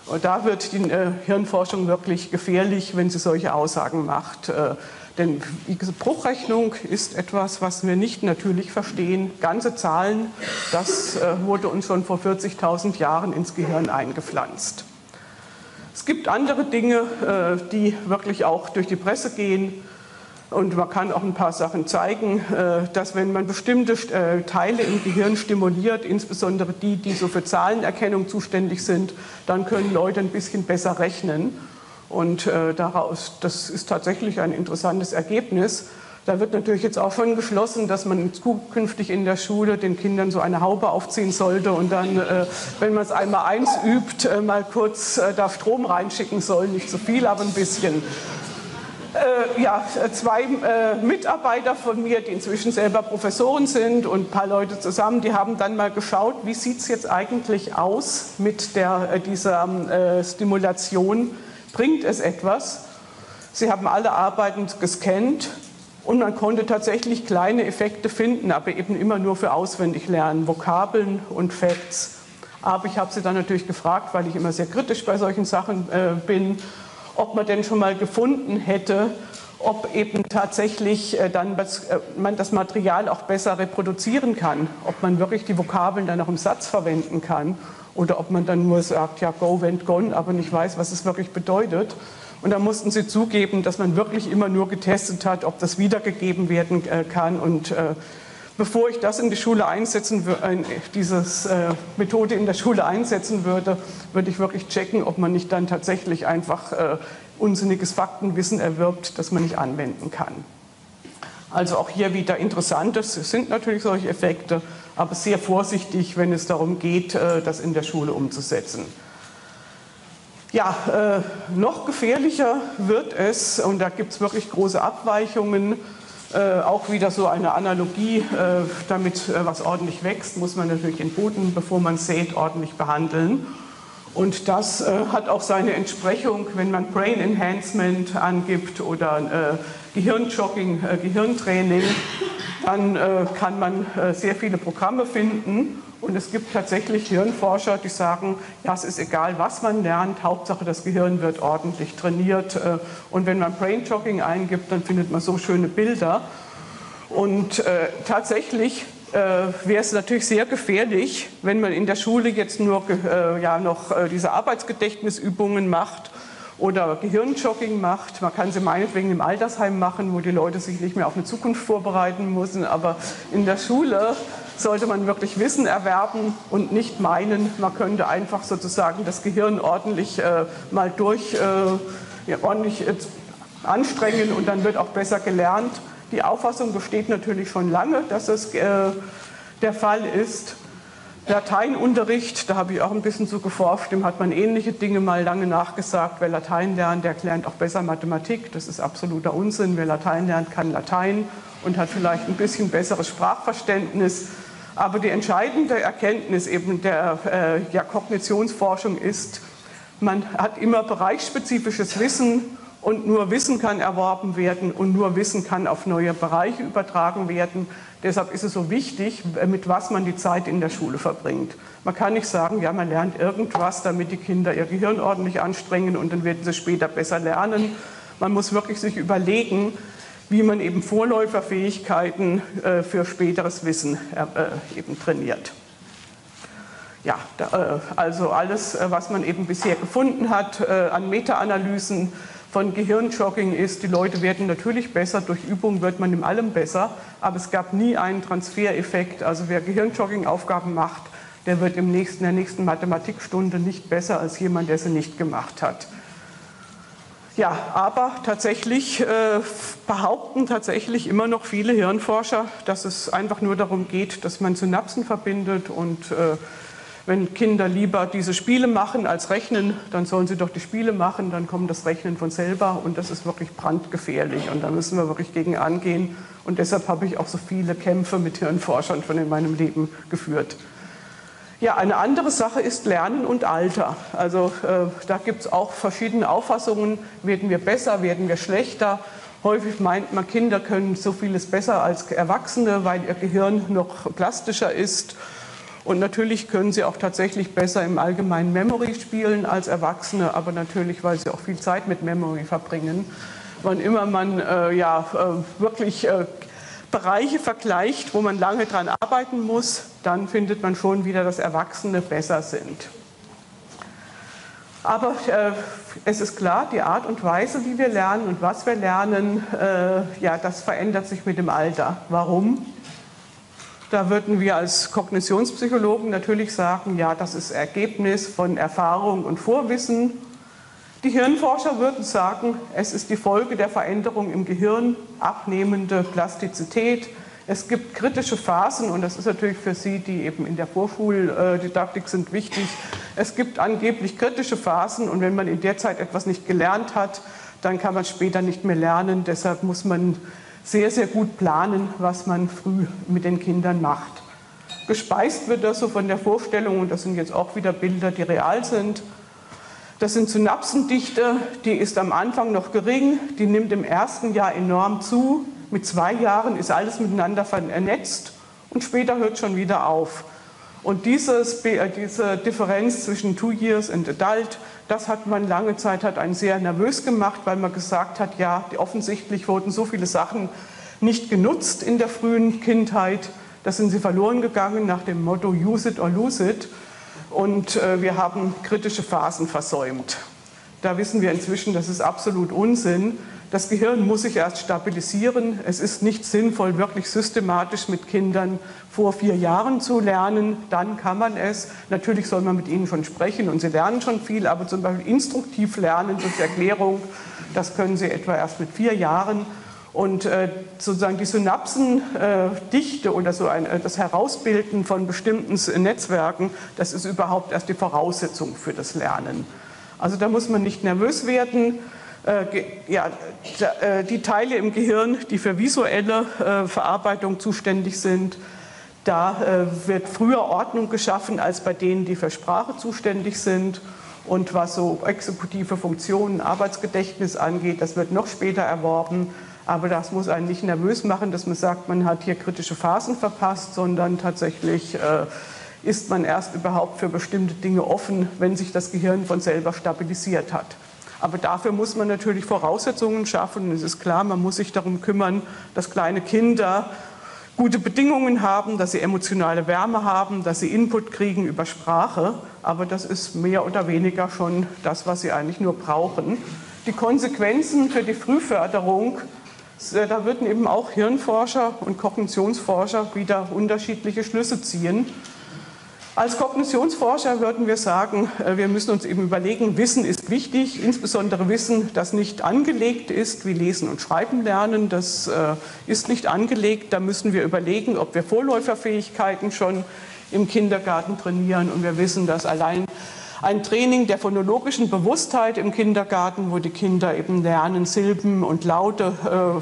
Und da wird die Hirnforschung wirklich gefährlich, wenn sie solche Aussagen macht. Denn diese Bruchrechnung ist etwas, was wir nicht natürlich verstehen. Ganze Zahlen, das wurde uns schon vor 40.000 Jahren ins Gehirn eingepflanzt. Es gibt andere Dinge, die wirklich auch durch die Presse gehen. Und man kann auch ein paar Sachen zeigen, dass wenn man bestimmte Teile im Gehirn stimuliert, insbesondere die, die so für Zahlenerkennung zuständig sind, dann können Leute ein bisschen besser rechnen. Und daraus, das ist tatsächlich ein interessantes Ergebnis. Da wird natürlich jetzt auch schon geschlossen, dass man zukünftig in der Schule den Kindern so eine Haube aufziehen sollte und dann, wenn man es einmal eins übt, mal kurz da Strom reinschicken soll. Nicht so viel, aber ein bisschen. Ja, zwei Mitarbeiter von mir, die inzwischen selber Professoren sind und ein paar Leute zusammen, die haben dann mal geschaut, wie sieht es jetzt eigentlich aus mit dieser Stimulation. Bringt es etwas? Sie haben alle Arbeiten gescannt und man konnte tatsächlich kleine Effekte finden, aber eben immer nur für Auswendiglernen, Vokabeln und Facts. Aber ich habe sie dann natürlich gefragt, weil ich immer sehr kritisch bei solchen Sachen bin, ob man denn schon mal gefunden hätte, ob eben tatsächlich dann man das Material auch besser reproduzieren kann, ob man wirklich die Vokabeln dann auch im Satz verwenden kann oder ob man dann nur sagt, ja, go, went, gone, aber nicht weiß, was es wirklich bedeutet. Und da mussten sie zugeben, dass man wirklich immer nur getestet hat, ob das wiedergegeben werden kann. Und bevor ich das in die Schule einsetzen würde, diese Methode in der Schule einsetzen würde, würde ich wirklich checken, ob man nicht dann tatsächlich einfach unsinniges Faktenwissen erwirbt, das man nicht anwenden kann. Also auch hier wieder interessant, das sind natürlich solche Effekte, aber sehr vorsichtig, wenn es darum geht, das in der Schule umzusetzen. Ja, noch gefährlicher wird es, und da gibt es wirklich große Abweichungen. Auch wieder so eine Analogie, damit was ordentlich wächst, muss man natürlich den Boden, bevor man sät, ordentlich behandeln. Und das hat auch seine Entsprechung, wenn man Brain Enhancement angibt oder Gehirnjogging, Gehirntraining, dann kann man sehr viele Programme finden. Und es gibt tatsächlich Hirnforscher, die sagen, ja, es ist egal, was man lernt, Hauptsache das Gehirn wird ordentlich trainiert. Und wenn man Brainjogging eingibt, dann findet man so schöne Bilder. Und tatsächlich wäre es natürlich sehr gefährlich, wenn man in der Schule jetzt nur diese Arbeitsgedächtnisübungen macht oder Gehirnjogging macht. Man kann sie meinetwegen im Altersheim machen, wo die Leute sich nicht mehr auf eine Zukunft vorbereiten müssen. Aber in der Schule sollte man wirklich Wissen erwerben und nicht meinen, man könnte einfach sozusagen das Gehirn ordentlich anstrengen und dann wird auch besser gelernt. Die Auffassung besteht natürlich schon lange, dass es der Fall ist. Lateinunterricht, da habe ich auch ein bisschen zu geforscht, dem hat man ähnliche Dinge mal lange nachgesagt. Wer Latein lernt, der lernt auch besser Mathematik. Das ist absoluter Unsinn. Wer Latein lernt, kann Latein und hat vielleicht ein bisschen besseres Sprachverständnis. Aber die entscheidende Erkenntnis eben der Kognitionsforschung ist, man hat immer bereichsspezifisches Wissen und nur Wissen kann erworben werden und nur Wissen kann auf neue Bereiche übertragen werden. Deshalb ist es so wichtig, mit was man die Zeit in der Schule verbringt. Man kann nicht sagen, ja, man lernt irgendwas, damit die Kinder ihr Gehirn ordentlich anstrengen und dann werden sie später besser lernen. Man muss wirklich sich überlegen, wie man eben Vorläuferfähigkeiten für späteres Wissen eben trainiert. Ja, also alles, was man eben bisher gefunden hat an Meta-Analysen von Gehirnjogging ist, die Leute werden natürlich besser, durch Übung wird man in allem besser, aber es gab nie einen Transfereffekt. Also wer Gehirnjogging-Aufgaben macht, der wird in der nächsten Mathematikstunde nicht besser als jemand, der sie nicht gemacht hat. Ja, aber tatsächlich behaupten tatsächlich immer noch viele Hirnforscher, dass es einfach nur darum geht, dass man Synapsen verbindet und wenn Kinder lieber diese Spiele machen als rechnen, dann sollen sie doch die Spiele machen, dann kommt das Rechnen von selber und das ist wirklich brandgefährlich und da müssen wir wirklich gegen angehen und deshalb habe ich auch so viele Kämpfe mit Hirnforschern schon in meinem Leben geführt. Ja, eine andere Sache ist Lernen und Alter. Also da gibt es auch verschiedene Auffassungen, werden wir besser, werden wir schlechter. Häufig meint man, Kinder können so vieles besser als Erwachsene, weil ihr Gehirn noch plastischer ist. Und natürlich können sie auch tatsächlich besser im allgemeinen Memory spielen als Erwachsene, aber natürlich, weil sie auch viel Zeit mit Memory verbringen. Wann immer man wirklich Bereiche vergleicht, wo man lange dran arbeiten muss, dann findet man schon wieder, dass Erwachsene besser sind. Aber es ist klar, die Art und Weise, wie wir lernen und was wir lernen, das verändert sich mit dem Alter. Warum? Da würden wir als Kognitionspsychologen natürlich sagen, ja, das ist Ergebnis von Erfahrung und Vorwissen. Die Hirnforscher würden sagen, es ist die Folge der Veränderung im Gehirn, abnehmende Plastizität. Es gibt kritische Phasen und das ist natürlich für Sie, die eben in der Vorschuldidaktik sind, wichtig. Es gibt angeblich kritische Phasen und wenn man in der Zeit etwas nicht gelernt hat, dann kann man später nicht mehr lernen, deshalb muss man sehr, sehr gut planen, was man früh mit den Kindern macht. Gespeist wird das so von der Vorstellung, und das sind jetzt auch wieder Bilder, die real sind. Das sind Synapsendichte, die ist am Anfang noch gering, die nimmt im ersten Jahr enorm zu. Mit 2 Jahren ist alles miteinander vernetzt und später hört schon wieder auf. Und diese Differenz zwischen 2 years and adult, das hat man lange Zeit einen sehr nervös gemacht, weil man gesagt hat, ja, offensichtlich wurden so viele Sachen nicht genutzt in der frühen Kindheit. Da sind sie verloren gegangen nach dem Motto use it or lose it. Und wir haben kritische Phasen versäumt. Da wissen wir inzwischen, das ist absolut Unsinn. Das Gehirn muss sich erst stabilisieren. Es ist nicht sinnvoll, wirklich systematisch mit Kindern vor 4 Jahren zu lernen. Dann kann man es. Natürlich soll man mit ihnen schon sprechen und sie lernen schon viel, aber zum Beispiel instruktiv lernen durch Erklärung, das können sie etwa erst mit 4 Jahren. Und sozusagen die Synapsendichte oder so das Herausbilden von bestimmten Netzwerken, das ist überhaupt erst die Voraussetzung für das Lernen. Also da muss man nicht nervös werden. Die Teile im Gehirn, die für visuelle Verarbeitung zuständig sind, da wird früher Ordnung geschaffen als bei denen, die für Sprache zuständig sind. Und was so exekutive Funktionen, Arbeitsgedächtnis angeht, das wird noch später erworben. Aber das muss einen nicht nervös machen, dass man sagt, man hat hier kritische Phasen verpasst, sondern tatsächlich ist man erst überhaupt für bestimmte Dinge offen, wenn sich das Gehirn von selber stabilisiert hat. Aber dafür muss man natürlich Voraussetzungen schaffen. Es ist klar, man muss sich darum kümmern, dass kleine Kinder gute Bedingungen haben, dass sie emotionale Wärme haben, dass sie Input kriegen über Sprache. Aber das ist mehr oder weniger schon das, was sie eigentlich nur brauchen. Die Konsequenzen für die Frühförderung, da würden eben auch Hirnforscher und Kognitionsforscher wieder unterschiedliche Schlüsse ziehen. Als Kognitionsforscher würden wir sagen, wir müssen uns eben überlegen, Wissen ist wichtig, insbesondere Wissen, das nicht angelegt ist, wie Lesen und Schreiben lernen, das ist nicht angelegt. Da müssen wir überlegen, ob wir Vorläuferfähigkeiten schon im Kindergarten trainieren. Und wir wissen, dass allein ein Training der phonologischen Bewusstheit im Kindergarten, wo die Kinder eben lernen, Silben und Laute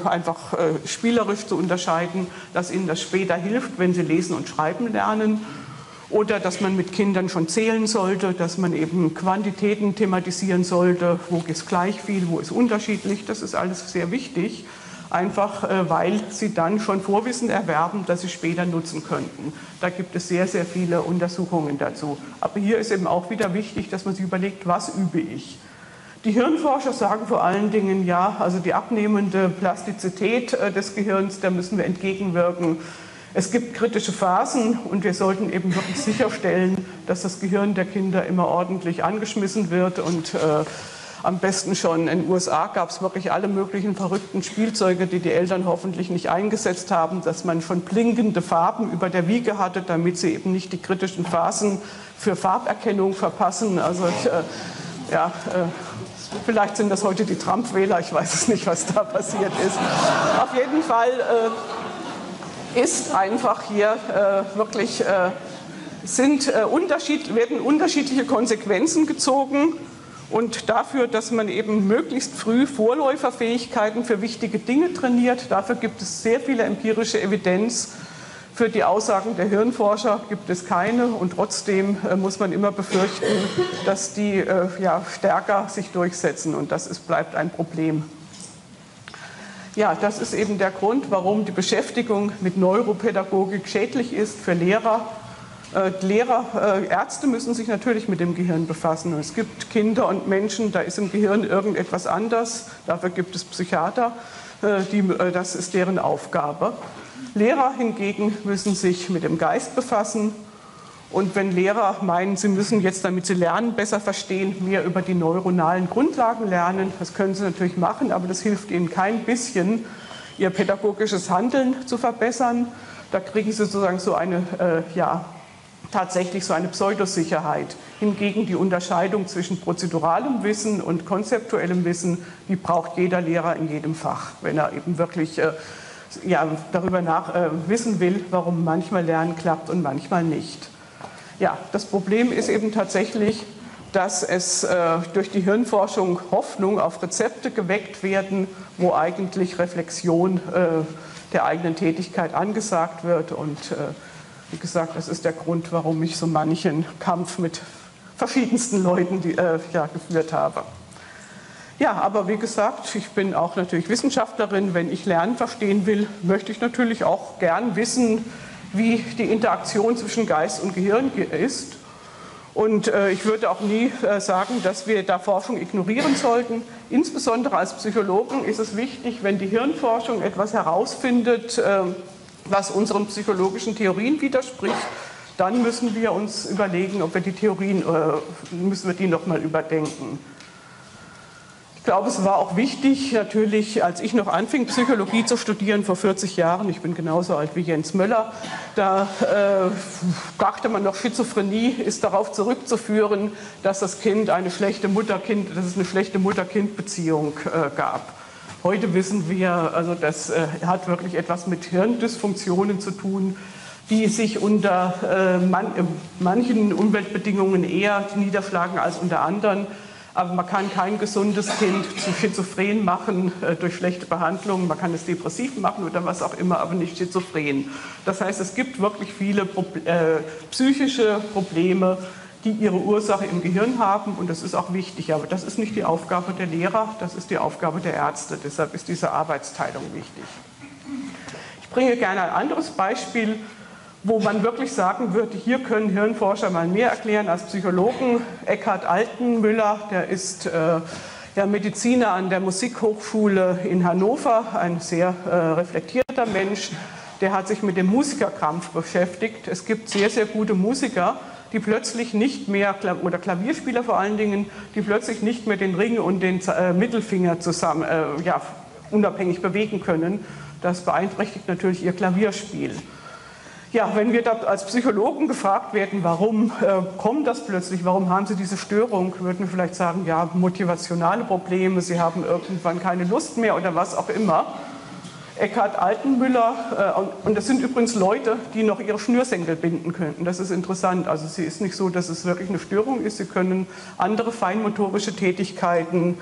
einfach spielerisch zu unterscheiden, dass ihnen das später hilft, wenn sie Lesen und Schreiben lernen. Oder dass man mit Kindern schon zählen sollte, dass man eben Quantitäten thematisieren sollte, wo ist gleich viel, wo ist unterschiedlich. Das ist alles sehr wichtig, einfach weil sie dann schon Vorwissen erwerben, das sie später nutzen könnten. Da gibt es sehr, sehr viele Untersuchungen dazu. Aber hier ist eben auch wieder wichtig, dass man sich überlegt, was übe ich? Die Hirnforscher sagen vor allen Dingen, ja, also die abnehmende Plastizität des Gehirns, da müssen wir entgegenwirken. Es gibt kritische Phasen und wir sollten eben wirklich sicherstellen, dass das Gehirn der Kinder immer ordentlich angeschmissen wird und am besten schon. In den USA gab es wirklich alle möglichen verrückten Spielzeuge, die die Eltern hoffentlich nicht eingesetzt haben, dass man schon blinkende Farben über der Wiege hatte, damit sie eben nicht die kritischen Phasen für Farberkennung verpassen. Also vielleicht sind das heute die Trump-Wähler, ich weiß es nicht, was da passiert ist. Auf jeden Fall ist einfach hier wirklich, werden unterschiedliche Konsequenzen gezogen. Und dafür, dass man eben möglichst früh Vorläuferfähigkeiten für wichtige Dinge trainiert, dafür gibt es sehr viele empirische Evidenz. Für die Aussagen der Hirnforscher gibt es keine und trotzdem muss man immer befürchten, dass die stärker sich durchsetzen und das bleibt ein Problem. Ja, das ist eben der Grund, warum die Beschäftigung mit Neuropädagogik schädlich ist für Lehrer. Ärzte müssen sich natürlich mit dem Gehirn befassen. Und es gibt Kinder und Menschen, da ist im Gehirn irgendetwas anders. Dafür gibt es Psychiater, das ist deren Aufgabe. Lehrer hingegen müssen sich mit dem Geist befassen. Und wenn Lehrer meinen, sie müssen jetzt, damit sie lernen, besser verstehen, mehr über die neuronalen Grundlagen lernen, das können sie natürlich machen, aber das hilft ihnen kein bisschen, ihr pädagogisches Handeln zu verbessern. Da kriegen sie sozusagen so eine tatsächlich so eine Pseudosicherheit. Hingegen die Unterscheidung zwischen prozeduralem Wissen und konzeptuellem Wissen, die braucht jeder Lehrer in jedem Fach, wenn er eben wirklich darüber wissen will, warum manchmal Lernen klappt und manchmal nicht. Ja, das Problem ist eben tatsächlich, dass es durch die Hirnforschung Hoffnung auf Rezepte geweckt werden, wo eigentlich Reflexion der eigenen Tätigkeit angesagt wird und wie gesagt, das ist der Grund, warum ich so manchen Kampf mit verschiedensten Leuten geführt habe. Ja, aber wie gesagt, ich bin auch natürlich Wissenschaftlerin. Wenn ich Lernen verstehen will, möchte ich natürlich auch gern wissen, wie die Interaktion zwischen Geist und Gehirn ist. Und ich würde auch nie sagen, dass wir da Forschung ignorieren sollten. Insbesondere als Psychologen ist es wichtig, wenn die Hirnforschung etwas herausfindet, was unseren psychologischen Theorien widerspricht, dann müssen wir uns überlegen, ob wir die Theorien, nochmal überdenken. Ich glaube, es war auch wichtig, natürlich, als ich noch anfing, Psychologie zu studieren, vor 40 Jahren, ich bin genauso alt wie Jens Möller, da dachte man noch, Schizophrenie ist darauf zurückzuführen, dass dass es eine schlechte Mutter-Kind-Beziehung gab. Heute wissen wir, also das hat wirklich etwas mit Hirndysfunktionen zu tun, die sich unter manchen Umweltbedingungen eher niederschlagen als unter anderen. Aber man kann kein gesundes Kind zu schizophren machen durch schlechte Behandlung. Man kann es depressiv machen oder was auch immer, aber nicht schizophren. Das heißt, es gibt wirklich viele psychische Probleme, die ihre Ursache im Gehirn haben und das ist auch wichtig. Aber das ist nicht die Aufgabe der Lehrer, das ist die Aufgabe der Ärzte. Deshalb ist diese Arbeitsteilung wichtig. Ich bringe gerne ein anderes Beispiel, wo man wirklich sagen würde, hier können Hirnforscher mal mehr erklären als Psychologen. Eckhard Altenmüller, der ist Mediziner an der Musikhochschule in Hannover, ein sehr reflektierter Mensch. Der hat sich mit dem Musikerkrampf beschäftigt. Es gibt sehr, sehr gute Musiker, die plötzlich nicht mehr, oder Klavierspieler vor allen Dingen, die plötzlich nicht mehr den Ring und den Mittelfinger zusammen unabhängig bewegen können. Das beeinträchtigt natürlich ihr Klavierspiel. Ja, wenn wir da als Psychologen gefragt werden, warum kommt das plötzlich, warum haben Sie diese Störung, würden wir vielleicht sagen, ja, motivationale Probleme, Sie haben irgendwann keine Lust mehr oder was auch immer. Eckhard Altenmüller, und das sind übrigens Leute, die noch ihre Schnürsenkel binden könnten. Das ist interessant. Also sie ist nicht so, dass es wirklich eine Störung ist. Sie können andere feinmotorische Tätigkeiten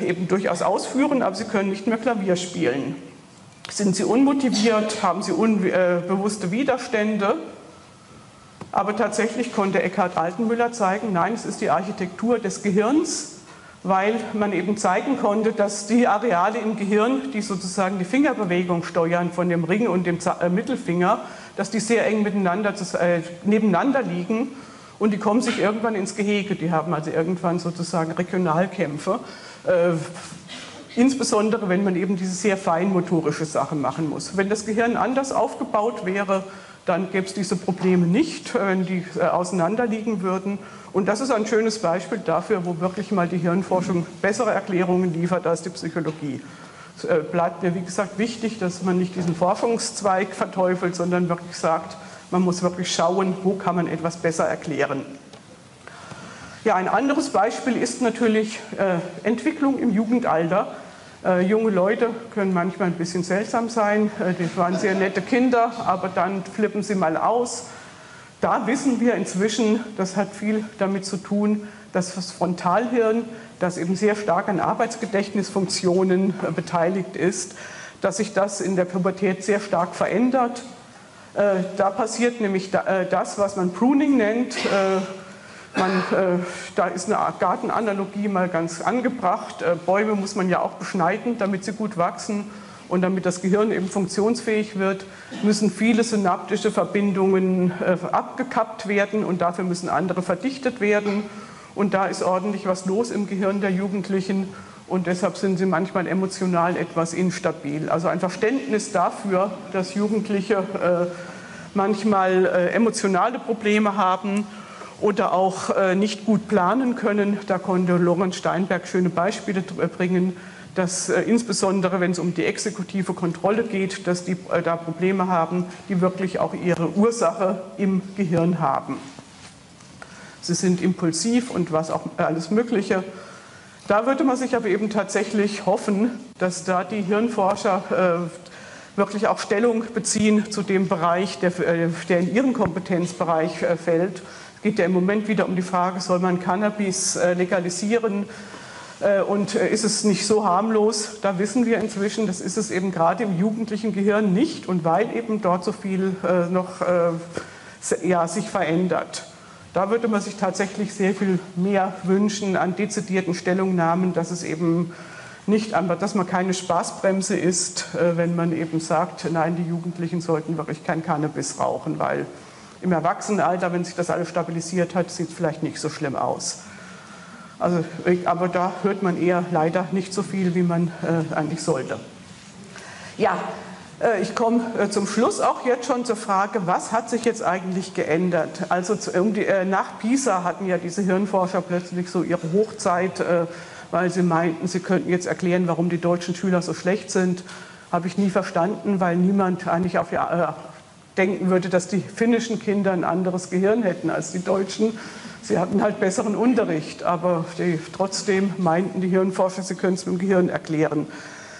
eben durchaus ausführen, aber sie können nicht mehr Klavier spielen. Sind sie unmotiviert? Haben sie unbewusste Widerstände? Aber tatsächlich konnte Eckhard Altenmüller zeigen, nein, es ist die Architektur des Gehirns, weil man eben zeigen konnte, dass die Areale im Gehirn, die sozusagen die Fingerbewegung steuern von dem Ring und dem Mittelfinger, dass die sehr eng nebeneinander liegen und die kommen sich irgendwann ins Gehege. Die haben also irgendwann sozusagen Regionalkämpfe, insbesondere wenn man eben diese sehr feinmotorische Sachen machen muss. Wenn das Gehirn anders aufgebaut wäre, dann gäbe es diese Probleme nicht, wenn die auseinanderliegen würden. Und das ist ein schönes Beispiel dafür, wo wirklich mal die Hirnforschung bessere Erklärungen liefert als die Psychologie. Es bleibt mir, wie gesagt, wichtig, dass man nicht diesen Forschungszweig verteufelt, sondern wirklich sagt, man muss wirklich schauen, wo kann man etwas besser erklären. Ja, ein anderes Beispiel ist natürlich Entwicklung im Jugendalter. Junge Leute können manchmal ein bisschen seltsam sein, die waren sehr nette Kinder, aber dann flippen sie mal aus. Da wissen wir inzwischen, das hat viel damit zu tun, dass das Frontalhirn, das eben sehr stark an Arbeitsgedächtnisfunktionen beteiligt ist, dass sich das in der Pubertät sehr stark verändert. Da passiert nämlich das, was man Pruning nennt. Da ist eine Gartenanalogie mal ganz angebracht. Bäume muss man ja auch beschneiden, damit sie gut wachsen. Und damit das Gehirn eben funktionsfähig wird, müssen viele synaptische Verbindungen abgekappt werden und dafür müssen andere verdichtet werden. Und da ist ordentlich was los im Gehirn der Jugendlichen und deshalb sind sie manchmal emotional etwas instabil. Also ein Verständnis dafür, dass Jugendliche manchmal emotionale Probleme haben oder auch nicht gut planen können. Da konnte Lorenz Steinberg schöne Beispiele bringen, dass insbesondere, wenn es um die exekutive Kontrolle geht, dass die da Probleme haben, die wirklich auch ihre Ursache im Gehirn haben. Sie sind impulsiv und was auch alles Mögliche. Da würde man sich aber eben tatsächlich hoffen, dass da die Hirnforscher wirklich auch Stellung beziehen zu dem Bereich, der in ihren Kompetenzbereich fällt. Es geht ja im Moment wieder um die Frage, soll man Cannabis legalisieren? Und ist es nicht so harmlos? Da wissen wir inzwischen, das ist es eben gerade im jugendlichen Gehirn nicht. Und weil eben dort so viel noch sich verändert. Da würde man sich tatsächlich sehr viel mehr wünschen an dezidierten Stellungnahmen, dass es eben nicht, dass man keine Spaßbremse ist, wenn man eben sagt, nein, die Jugendlichen sollten wirklich kein Cannabis rauchen, weil im Erwachsenenalter, wenn sich das alles stabilisiert hat, sieht es vielleicht nicht so schlimm aus. Also, aber da hört man eher leider nicht so viel, wie man eigentlich sollte. Ja, ich komme zum Schluss auch jetzt schon zur Frage, was hat sich jetzt eigentlich geändert? Also nach PISA hatten ja diese Hirnforscher plötzlich so ihre Hochzeit, weil sie meinten, sie könnten jetzt erklären, warum die deutschen Schüler so schlecht sind. Habe ich nie verstanden, weil niemand eigentlich auf denken würde, dass die finnischen Kinder ein anderes Gehirn hätten als die deutschen. Sie hatten halt besseren Unterricht, aber trotzdem meinten die Hirnforscher, sie können es mit dem Gehirn erklären.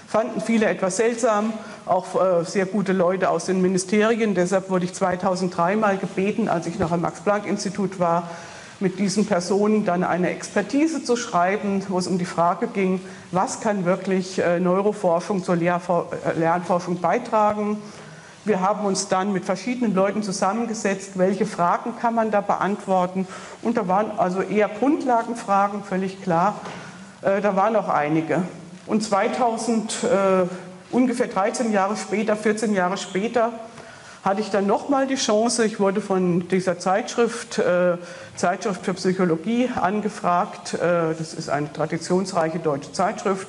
Fanden viele etwas seltsam, auch sehr gute Leute aus den Ministerien. Deshalb wurde ich 2003 mal gebeten, als ich noch am Max-Planck-Institut war, mit diesen Personen dann eine Expertise zu schreiben, wo es um die Frage ging, was kann wirklich Neuroforschung zur Lernforschung beitragen. Wir haben uns dann mit verschiedenen Leuten zusammengesetzt, welche Fragen kann man da beantworten. Und da waren also eher Grundlagenfragen, völlig klar. Da waren auch einige. Und ungefähr 13 Jahre später, 14 Jahre später, hatte ich dann nochmal die Chance, ich wurde von dieser Zeitschrift, Zeitschrift für Psychologie, angefragt. Das ist eine traditionsreiche deutsche Zeitschrift,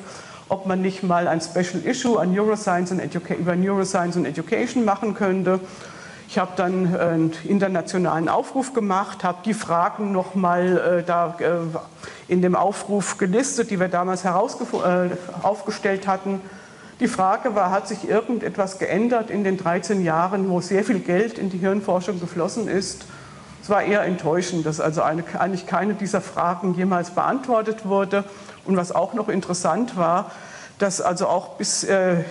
ob man nicht mal ein Special Issue an Neuroscience und über Neuroscience und Education machen könnte. Ich habe dann einen internationalen Aufruf gemacht, habe die Fragen nochmal in dem Aufruf gelistet, die wir damals aufgestellt hatten. Die Frage war, hat sich irgendetwas geändert in den 13 Jahren, wo sehr viel Geld in die Hirnforschung geflossen ist? Es war eher enttäuschend, dass also eigentlich keine dieser Fragen jemals beantwortet wurde. Und was auch noch interessant war, dass also auch bisher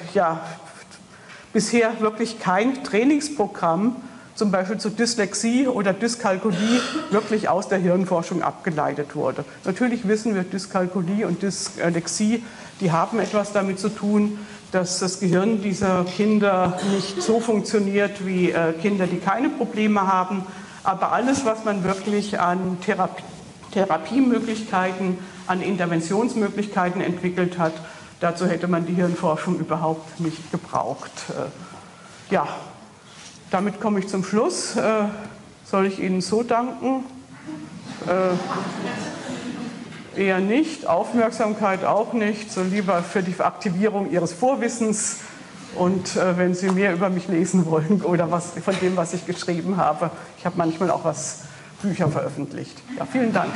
wirklich kein Trainingsprogramm, zum Beispiel zu Dyslexie oder Dyskalkulie, wirklich aus der Hirnforschung abgeleitet wurde. Natürlich wissen wir, Dyskalkulie und Dyslexie, die haben etwas damit zu tun, dass das Gehirn dieser Kinder nicht so funktioniert wie Kinder, die keine Probleme haben. Aber alles, was man wirklich an Therapiemöglichkeiten, an Interventionsmöglichkeiten entwickelt hat, dazu hätte man die Hirnforschung überhaupt nicht gebraucht. Ja, damit komme ich zum Schluss. Soll ich Ihnen so danken? Eher nicht, Aufmerksamkeit auch nicht, so lieber für die Aktivierung Ihres Vorwissens Und wenn Sie mehr über mich lesen wollen oder was von dem, was ich geschrieben habe, ich habe manchmal auch Bücher veröffentlicht. Ja, vielen Dank.